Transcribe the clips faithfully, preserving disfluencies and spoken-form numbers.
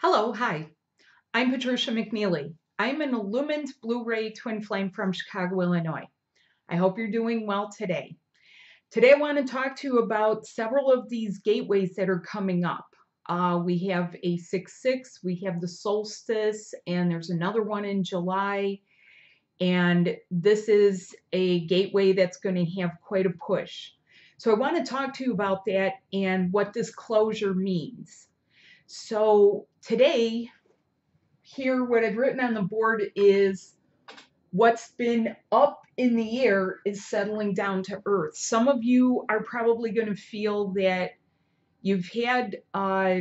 Hello, hi. I'm Patricia McNeely. I'm an illumined Blue Ray Twin Flame from Chicago, Illinois. I hope you're doing well today. Today I want to talk to you about several of these gateways that are coming up. Uh, we have a six six, we have the solstice, and there's another one in July. And this is a gateway that's going to have quite a push. So I want to talk to you about that and what this closure means. So today, here, what I've written on the board is what's been up in the air is settling down to earth. Some of you are probably going to feel that you've had, uh,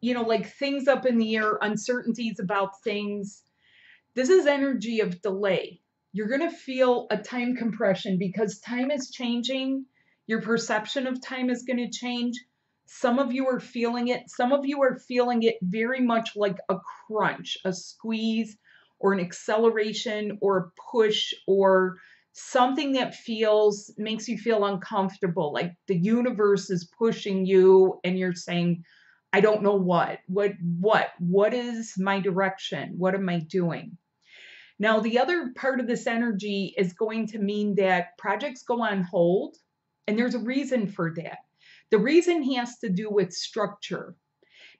you know, like things up in the air, uncertainties about things. This is energy of delay. You're going to feel a time compression because time is changing. Your perception of time is going to change. Some of you are feeling it. Some of you are feeling it very much like a crunch, a squeeze, or an acceleration, or a push, or something that feels, makes you feel uncomfortable. Like the universe is pushing you and you're saying, I don't know what, what, what, what is my direction? What am I doing? Now, the other part of this energy is going to mean that projects go on hold. And there's a reason for that. The reason has to do with structure.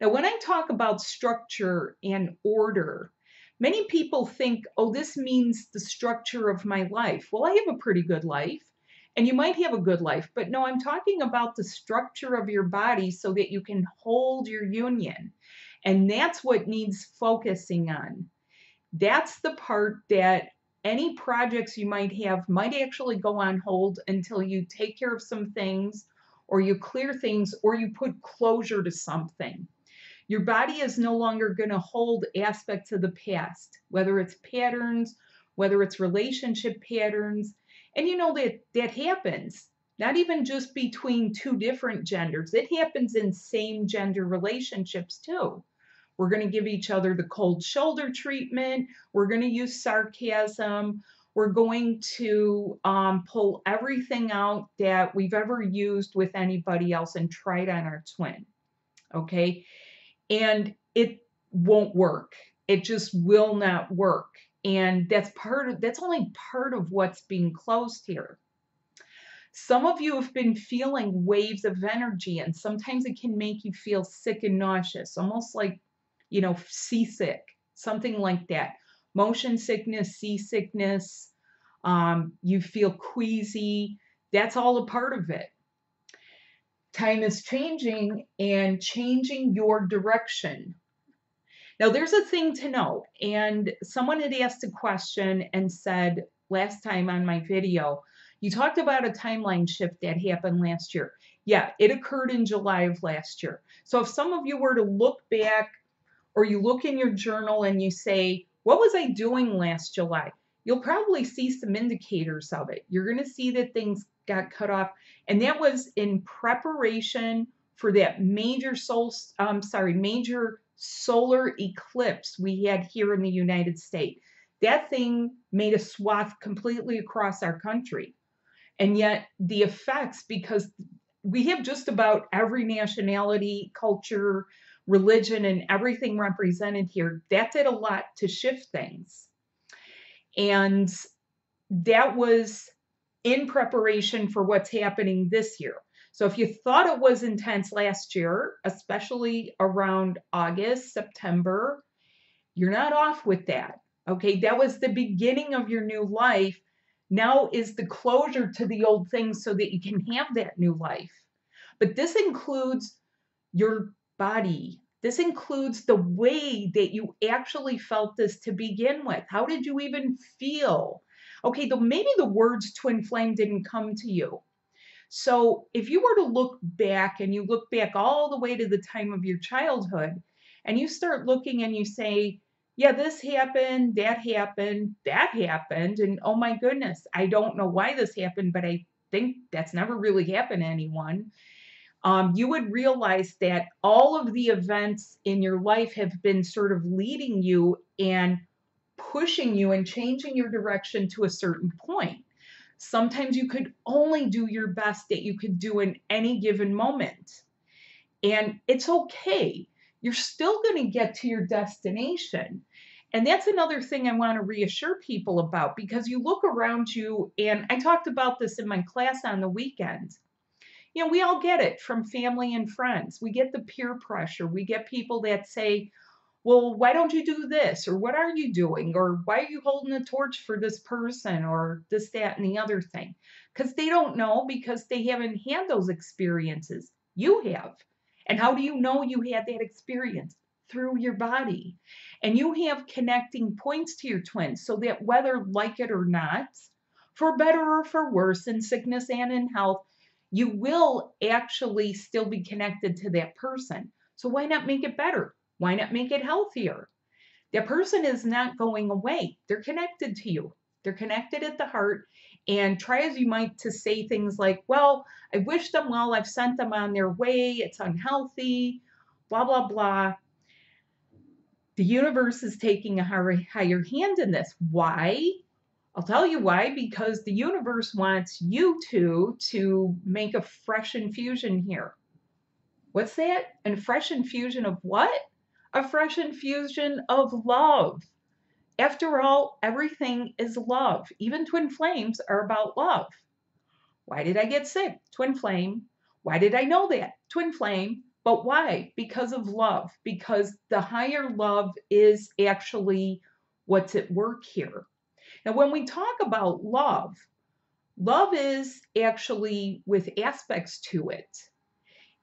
Now, when I talk about structure and order, many people think, oh, this means the structure of my life. Well, I have a pretty good life, and you might have a good life, but no, I'm talking about the structure of your body so that you can hold your union. And that's what needs focusing on. That's the part that any projects you might have might actually go on hold until you take care of some things, or you clear things, or you put closure to something. Your body is no longer going to hold aspects of the past, whether it's patterns, whether it's relationship patterns. And you know that that happens, not even just between two different genders. It happens in same gender relationships too. We're going to give each other the cold shoulder treatment. We're going to use sarcasm. We're going to um, pull everything out that we've ever used with anybody else and try it on our twin, okay? And it won't work. It just will not work. And that's part of, that's only part of what's being closed here. Some of you have been feeling waves of energy, and sometimes it can make you feel sick and nauseous, almost like, you know, seasick, something like that. Motion sickness, seasickness, um, you feel queasy. That's all a part of it. Time is changing and changing your direction. Now, there's a thing to know, and someone had asked a question and said last time on my video, you talked about a timeline shift that happened last year. Yeah, it occurred in July of last year. So if some of you were to look back, or you look in your journal and you say, what was I doing last July? You'll probably see some indicators of it. You're going to see that things got cut off. And that was in preparation for that major sol- um, sorry, major solar eclipse we had here in the United States. That thing made a swath completely across our country. And yet the effects, because we have just about every nationality, culture, religion, and everything represented here, that did a lot to shift things. And that was in preparation for what's happening this year. So if you thought it was intense last year, especially around August, September, you're not off with that. Okay, that was the beginning of your new life. Now is the closure to the old things so that you can have that new life. But this includes your body. This includes the way that you actually felt this to begin with. How did you even feel? Okay, though maybe the words twin flame didn't come to you. So if you were to look back and you look back all the way to the time of your childhood and you start looking and you say, yeah, this happened, that happened, that happened, and oh my goodness, I don't know why this happened, but I think that's never really happened to anyone. Um, you would realize that all of the events in your life have been sort of leading you and pushing you and changing your direction to a certain point. Sometimes you could only do your best that you could do in any given moment. And it's okay. you're still going to get to your destination. And that's another thing I want to reassure people about, because you look around you, and I talked about this in my class on the weekend. You know, we all get it from family and friends. We get the peer pressure. We get people that say, well, why don't you do this? Or what are you doing? Or why are you holding a torch for this person? Or this, that, and the other thing. Because they don't know, because they haven't had those experiences. You have. And how do you know you had that experience? Through your body. And you have connecting points to your twins, so that whether like it or not, for better or for worse, in sickness and in health, you will actually still be connected to that person. So why not make it better? Why not make it healthier? That person is not going away. They're connected to you. They're connected at the heart. And try as you might to say things like, well, I wish them well. I've sent them on their way. It's unhealthy, blah, blah, blah. The universe is taking a higher hand in this. Why? I'll tell you why. Because the universe wants you two to make a fresh infusion here. What's that? A fresh infusion of what? A fresh infusion of love. After all, everything is love. Even twin flames are about love. Why did I get sick? Twin flame. Why did I know that? Twin flame. But why? Because of love. Because the higher love is actually what's at work here. Now, when we talk about love, love is actually with aspects to it.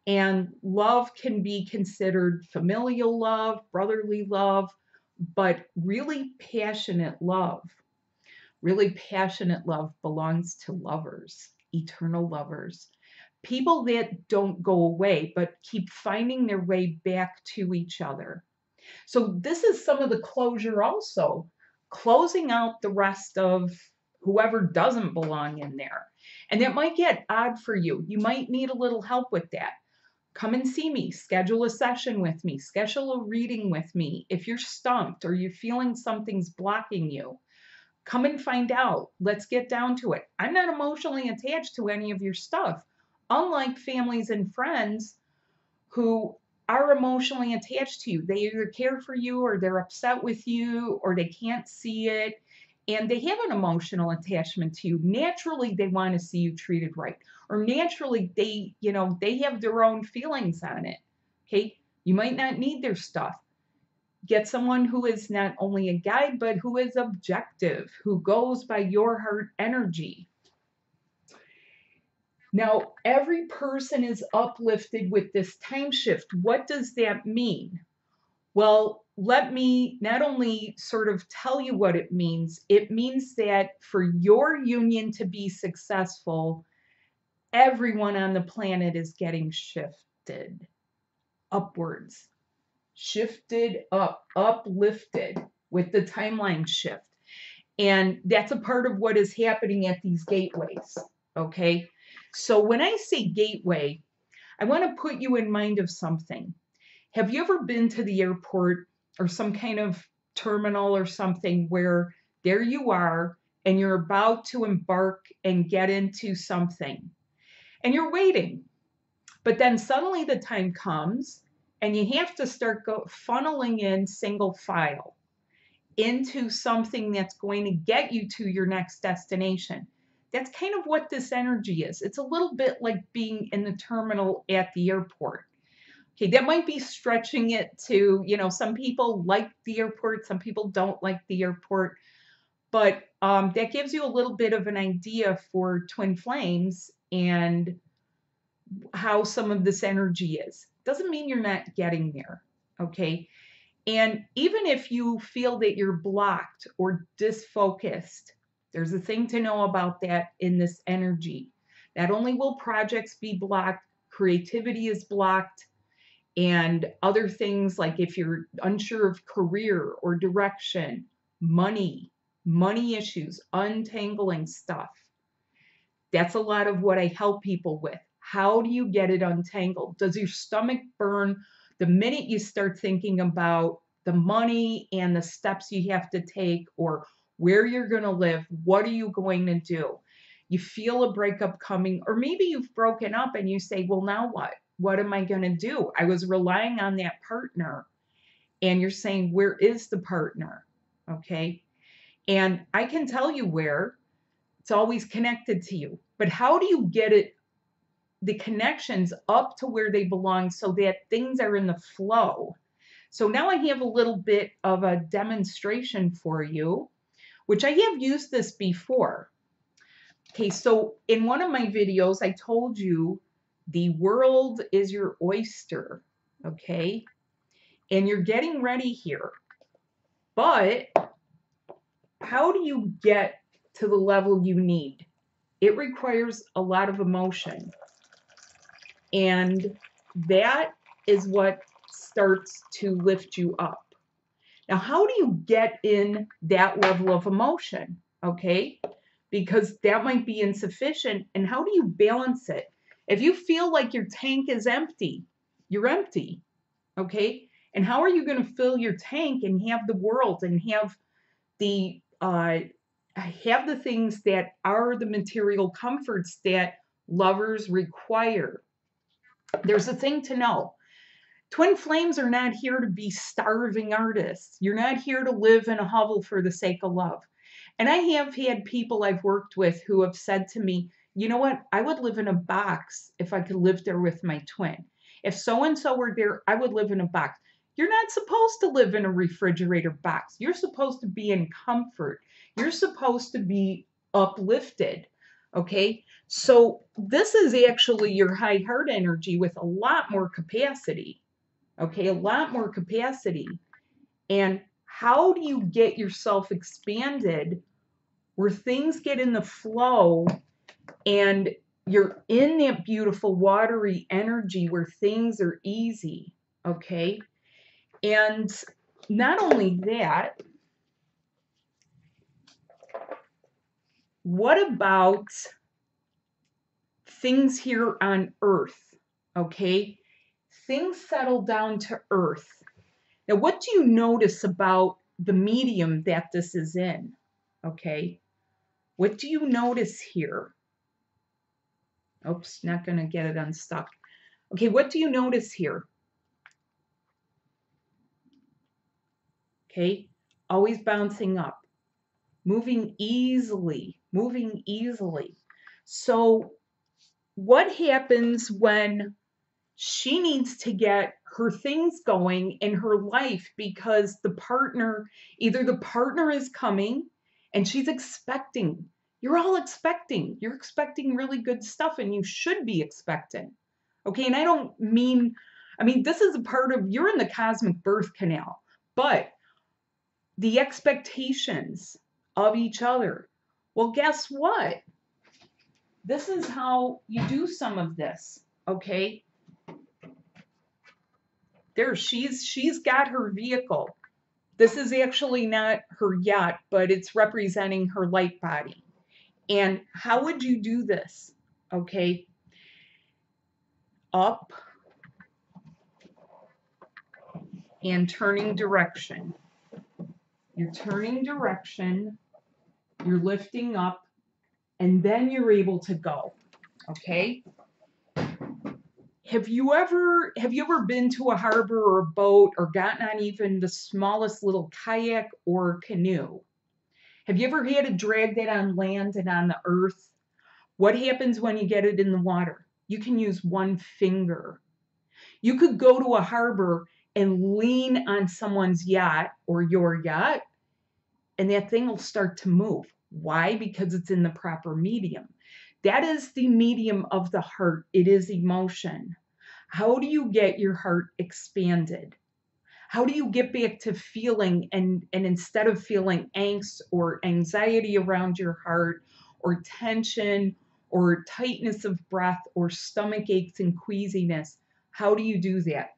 And love can be considered familial love, brotherly love, but really passionate love. Really passionate love belongs to lovers, eternal lovers. People that don't go away, but keep finding their way back to each other. So this is some of the closure also, closing out the rest of whoever doesn't belong in there. And that might get odd for you. You might need a little help with that. Come and see me, schedule a session with me, schedule a reading with me. If you're stumped or you're feeling something's blocking you, come and find out. Let's get down to it. I'm not emotionally attached to any of your stuff. Unlike families and friends who are emotionally attached to you, they either care for you or they're upset with you or they can't see it. And they have an emotional attachment to you. Naturally, they want to see you treated right. Or naturally, they, you know, they have their own feelings on it. Okay. You might not need their stuff. Get someone who is not only a guide, but who is objective, who goes by your heart energy. Now, every person is uplifted with this time shift. What does that mean? Well, let me not only sort of tell you what it means, it means that for your union to be successful, everyone on the planet is getting shifted upwards, shifted up, uplifted with the timeline shift. And that's a part of what is happening at these gateways, okay? So when I say gateway, I want to put you in mind of something. Have you ever been to the airport or some kind of terminal or something where there you are and you're about to embark and get into something and you're waiting, but then suddenly the time comes and you have to start go funneling in single file into something that's going to get you to your next destination. That's kind of what this energy is. It's a little bit like being in the terminal at the airport. Okay, that might be stretching it to, you know, some people like the airport, some people don't like the airport, but um, that gives you a little bit of an idea for twin flames and how some of this energy is. Doesn't mean you're not getting there, okay? And even if you feel that you're blocked or disfocused, there's a thing to know about that in this energy. Not only will projects be blocked, creativity is blocked, and other things like if you're unsure of career or direction, money, money issues, untangling stuff. That's a lot of what I help people with. How do you get it untangled? Does your stomach burn the minute you start thinking about the money and the steps you have to take or where you're going to live, what are you going to do? You feel a breakup coming, or maybe you've broken up and you say, well, now what? What am I going to do? I was relying on that partner. And you're saying, where is the partner? Okay. And I can tell you where. It's always connected to you. But how do you get it, the connections up to where they belong so that things are in the flow? So now I have a little bit of a demonstration for you, which I have used this before. Okay, so in one of my videos, I told you the world is your oyster, okay? And you're getting ready here. But how do you get to the level you need? It requires a lot of emotion. And that is what starts to lift you up. Now, how do you get in that level of emotion? Okay, because that might be insufficient. And how do you balance it? If you feel like your tank is empty, you're empty. Okay, and how are you going to fill your tank and have the world and have the uh, have the things that are the material comforts that lovers require? There's a thing to know. Twin flames are not here to be starving artists. You're not here to live in a hovel for the sake of love. And I have had people I've worked with who have said to me, you know what? I would live in a box if I could live there with my twin. If so-and-so were there, I would live in a box. You're not supposed to live in a refrigerator box. You're supposed to be in comfort. You're supposed to be uplifted. Okay? So this is actually your high heart energy with a lot more capacity. Okay, a lot more capacity. And how do you get yourself expanded where things get in the flow and you're in that beautiful watery energy where things are easy? Okay. And not only that, what about things here on earth? Okay. Things settle down to earth. Now, what do you notice about the medium that this is in? Okay. What do you notice here? Oops, not going to get it unstuck. Okay, what do you notice here? Okay, always bouncing up. Moving easily, moving easily. So what happens when she needs to get her things going in her life because the partner, either the partner is coming and she's expecting. You're all expecting. You're expecting really good stuff and you should be expecting. Okay, and I don't mean, I mean, this is a part of, you're in the cosmic birth canal, but the expectations of each other. Well, guess what? This is how you do some of this, okay? There, she's she's got her vehicle. This is actually not her yacht, but it's representing her light body. And how would you do this? Okay. Up and turning direction. You're turning direction, you're lifting up, and then you're able to go. Okay. Have you ever have you ever been to a harbor or a boat or gotten on even the smallest little kayak or canoe? Have you ever had to drag that on land and on the earth? What happens when you get it in the water? You can use one finger. You could go to a harbor and lean on someone's yacht or your yacht, and that thing will start to move. Why? Because it's in the proper medium. That is the medium of the heart. It is emotion. How do you get your heart expanded? How do you get back to feeling and, and instead of feeling angst or anxiety around your heart or tension or tightness of breath or stomach aches and queasiness, how do you do that?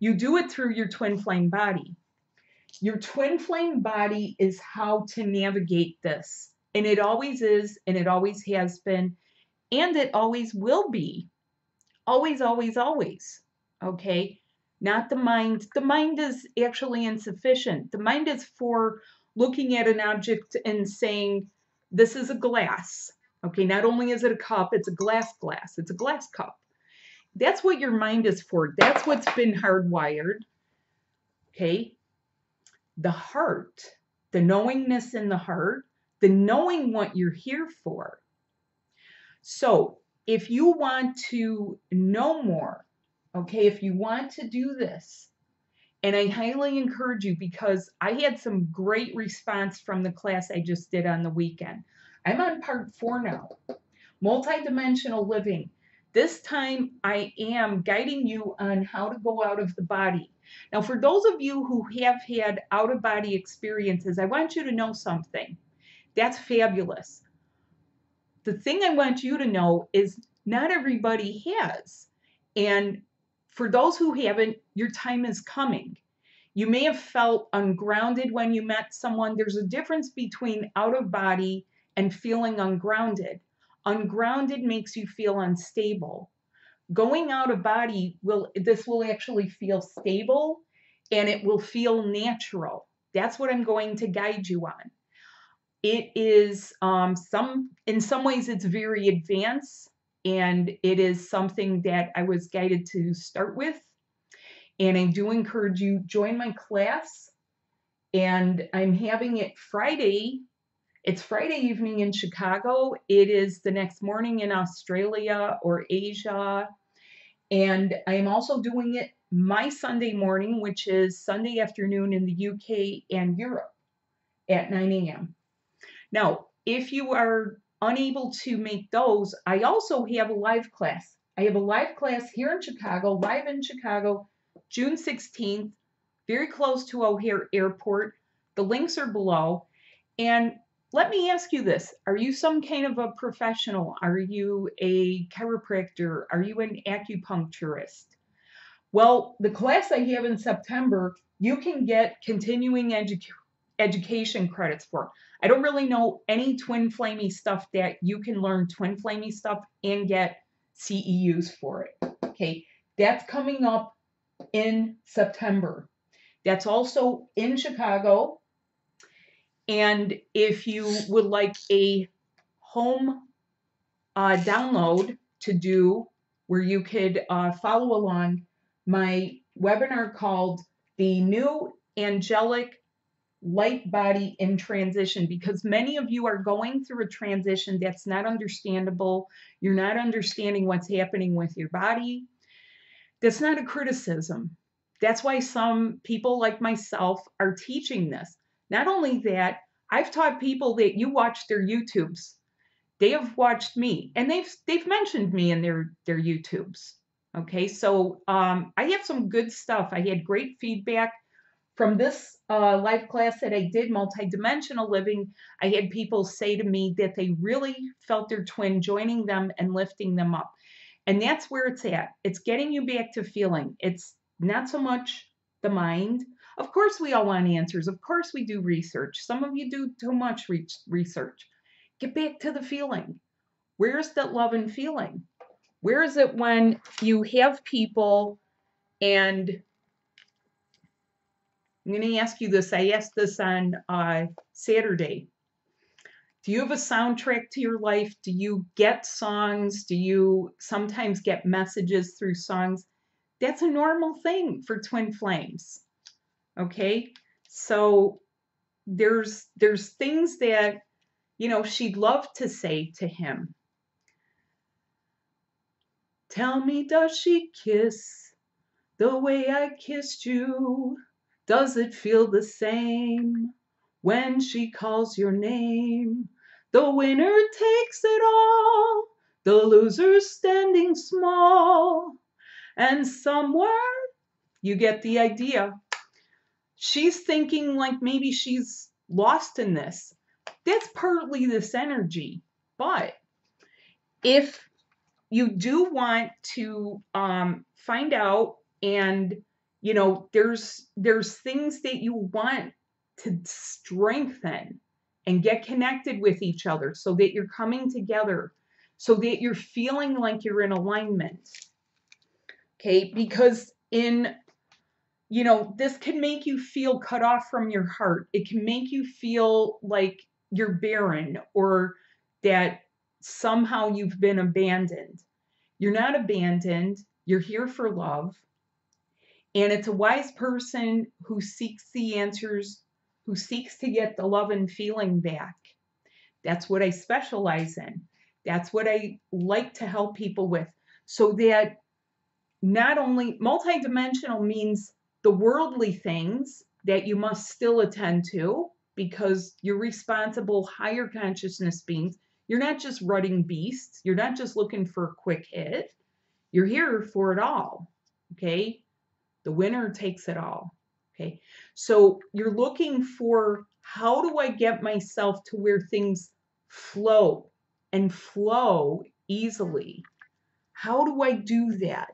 You do it through your twin flame body. Your twin flame body is how to navigate this. And it always is, and it always has been, and it always will be. Always, always, always. Okay? Not the mind. The mind is actually insufficient. The mind is for looking at an object and saying, this is a glass. Okay? Not only is it a cup, it's a glass glass. It's a glass cup. That's what your mind is for. That's what's been hardwired. Okay? The heart, the knowingness in the heart, the knowing what you're here for. So if you want to know more, okay, if you want to do this, and I highly encourage you, because I had some great response from the class I just did on the weekend. I'm on part four now, multidimensional living. This time I am guiding you on how to go out of the body. Now, for those of you who have had out-of-body experiences, I want you to know something. That's fabulous. The thing I want you to know is not everybody has. And for those who haven't, your time is coming. You may have felt ungrounded when you met someone. There's a difference between out-of-body and feeling ungrounded. Ungrounded makes you feel unstable. Going out of body, will this will actually feel stable, and it will feel natural. That's what I'm going to guide you on. It is um, some, in some ways it's very advanced, and it is something that I was guided to start with. And I do encourage you, join my class. And I'm having it Friday. It's Friday evening in Chicago. It is the next morning in Australia or Asia. And I'm also doing it my Sunday morning, which is Sunday afternoon in the U K and Europe at nine A M Now, if you are unable to make those, I also have a live class. I have a live class here in Chicago, live in Chicago, June sixteenth, very close to O'Hare Airport. The links are below. And let me ask you this. Are you some kind of a professional? Are you a chiropractor? Are you an acupuncturist? Well, the class I have in September, you can get continuing edu education credits for. I don't really know any twin flamey stuff that you can learn twin flamey stuff and get C E Us for it. Okay, that's coming up in September. That's also in Chicago. And if you would like a home uh, download to do where you could uh, follow along, my webinar called The New Angelic Light Body in Transition, because many of you are going through a transition that's not understandable. You're not understanding what's happening with your body. That's not a criticism. That's why some people like myself are teaching this. Not only that, I've taught people that you watch their YouTubes. They have watched me, and they've they've mentioned me in their their YouTubes. Okay, so um, I have some good stuff. I had great feedback from this uh, live class that I did, multidimensional living. I had people say to me that they really felt their twin joining them and lifting them up, and that's where it's at. It's getting you back to feeling. It's not so much the mind. Of course, we all want answers. Of course, we do research. Some of you do too much re research. Get back to the feeling. Where's that love and feeling? Where is it when you have people, and I'm going to ask you this. I asked this on uh, Saturday. Do you have a soundtrack to your life? Do you get songs? Do you sometimes get messages through songs? That's a normal thing for twin flames. Okay, so there's there's things that, you know, she'd love to say to him. Tell me, does she kiss the way I kissed you? Does it feel the same when she calls your name? The winner takes it all, the loser's standing small, and somewhere, you get the idea. She's thinking like maybe she's lost in this. That's partly this energy. But if you do want to um, find out, and, you know, there's, there's things that you want to strengthen and get connected with each other so that you're coming together, so that you're feeling like you're in alignment. Okay, because in You know, this can make you feel cut off from your heart. It can make you feel like you're barren, or that somehow you've been abandoned. You're not abandoned. You're here for love. And it's a wise person who seeks the answers, who seeks to get the love and feeling back. That's what I specialize in. That's what I like to help people with. So that not only, multidimensional means the worldly things that you must still attend to because you're responsible higher consciousness beings. You're not just rutting beasts. You're not just looking for a quick hit. You're here for it all, okay? The winner takes it all, okay? So you're looking for, how do I get myself to where things flow and flow easily? How do I do that?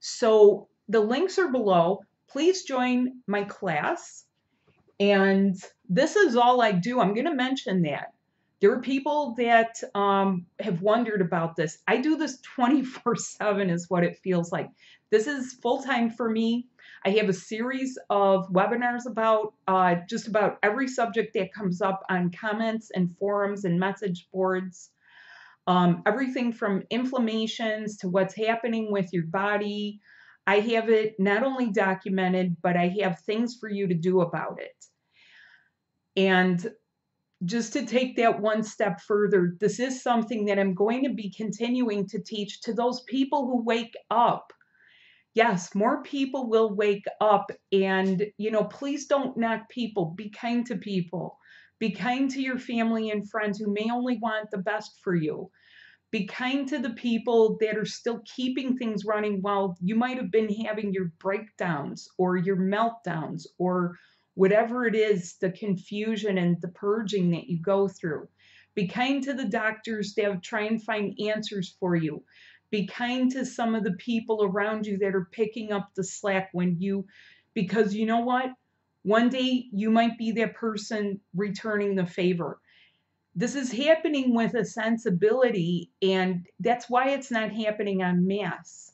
So the links are below. Please join my class. And this is all I do. I'm going to mention that. There are people that um, have wondered about this. I do this twenty-four seven is what it feels like. This is full-time for me. I have a series of webinars about uh, just about every subject that comes up on comments and forums and message boards. Um, everything from inflammations to what's happening with your body. I have it not only documented, but I have things for you to do about it. And just to take that one step further, this is something that I'm going to be continuing to teach to those people who wake up. Yes, more people will wake up. And, you know, please don't knock people. Be kind to people. Be kind to your family and friends who may only want the best for you. Be kind to the people that are still keeping things running while you might have been having your breakdowns or your meltdowns or whatever it is, the confusion and the purging that you go through. Be kind to the doctors that try and find answers for you. Be kind to some of the people around you that are picking up the slack when you, because you know what? One day you might be that person returning the favor. This is happening with a sensibility, and that's why it's not happening en masse.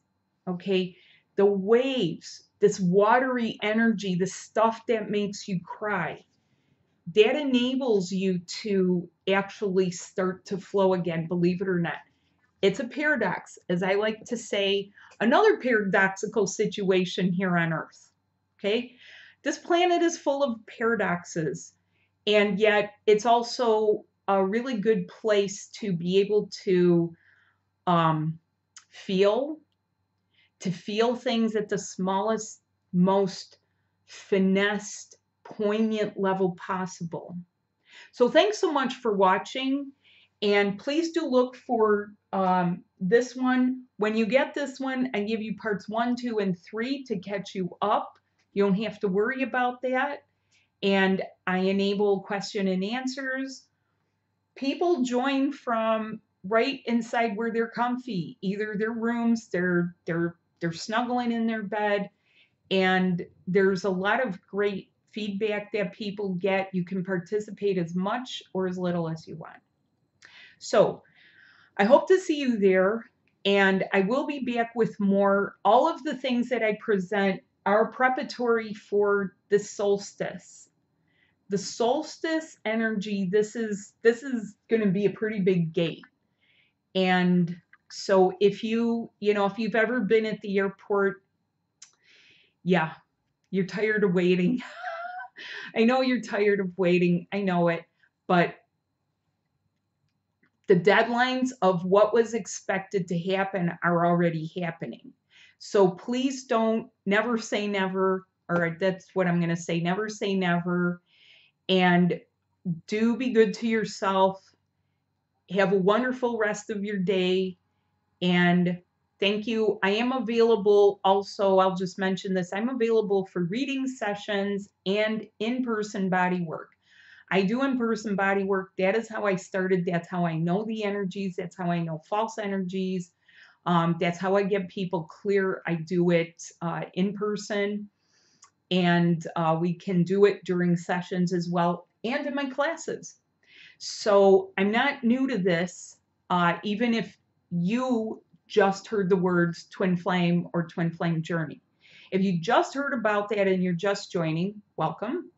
Okay? The waves, this watery energy, the stuff that makes you cry, that enables you to actually start to flow again, believe it or not. It's a paradox, as I like to say, another paradoxical situation here on Earth. Okay? This planet is full of paradoxes, and yet it's also a really good place to be able to um, feel, to feel things at the smallest, most finessed, poignant level possible. So thanks so much for watching, and please do look for um, this one. When you get this one, I give you parts one, two, and three to catch you up. You don't have to worry about that. And I enable question and answers. People join from right inside where they're comfy, either their rooms, they're, they're, they're snuggling in their bed. And there's a lot of great feedback that people get. You can participate as much or as little as you want. So I hope to see you there. And I will be back with more. All of the things that I present are preparatory for the solstice. The solstice energy, this is this is going to be a pretty big gate. And so if you, you know, if you've ever been at the airport, yeah, you're tired of waiting. I know you're tired of waiting. I know it. But the deadlines of what was expected to happen are already happening. So please don't, never say never, or that's what I'm going to say, never say never, and do be good to yourself. Have a wonderful rest of your day, and thank you. I am available also, I'll just mention this, I'm available for reading sessions and in-person body work. I do in-person body work. That is how I started. That's how I know the energies. That's how I know false energies. Um, that's how I get people clear. I do it uh, in person, and uh, we can do it during sessions as well and in my classes. So I'm not new to this, uh, even if you just heard the words Twin Flame or Twin Flame Journey. If you just heard about that and you're just joining, welcome.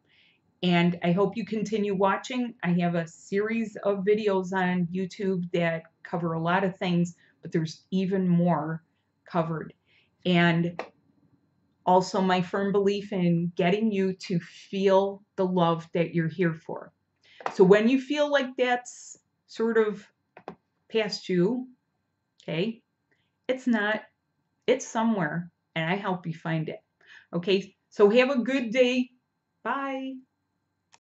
And I hope you continue watching. I have a series of videos on YouTube that cover a lot of things, but there's even more covered. and also my firm belief in getting you to feel the love that you're here for. So when you feel like that's sort of past you, okay, it's not, it's somewhere, and I help you find it. Okay, so have a good day. Bye.